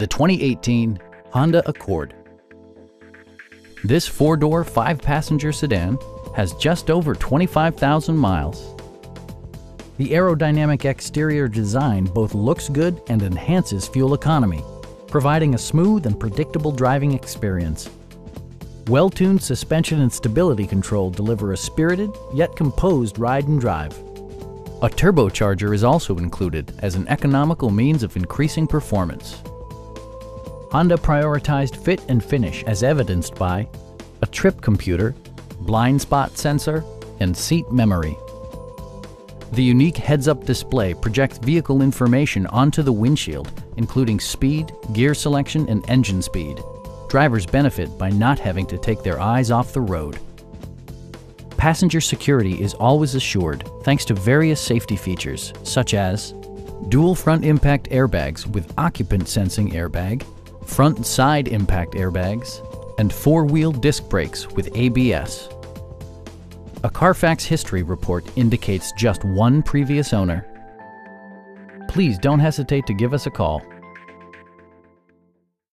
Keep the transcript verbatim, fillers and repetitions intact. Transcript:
the twenty eighteen Honda Accord. This four-door, five-passenger sedan has just over twenty-five thousand miles. The aerodynamic exterior design both looks good and enhances fuel economy, providing a smooth and predictable driving experience. Well-tuned suspension and stability control deliver a spirited yet composed ride and drive. A turbocharger is also included as an economical means of increasing performance. Honda prioritized fit and finish as evidenced by a trip computer, blind spot sensor, and seat memory. The unique heads-up display projects vehicle information onto the windshield, including speed, gear selection, and engine speed. Drivers benefit by not having to take their eyes off the road. Passenger security is always assured thanks to various safety features, such as dual front impact airbags with occupant sensing airbag, front and side impact airbags, and four-wheel disc brakes with A B S. A Carfax history report indicates just one previous owner. Please don't hesitate to give us a call.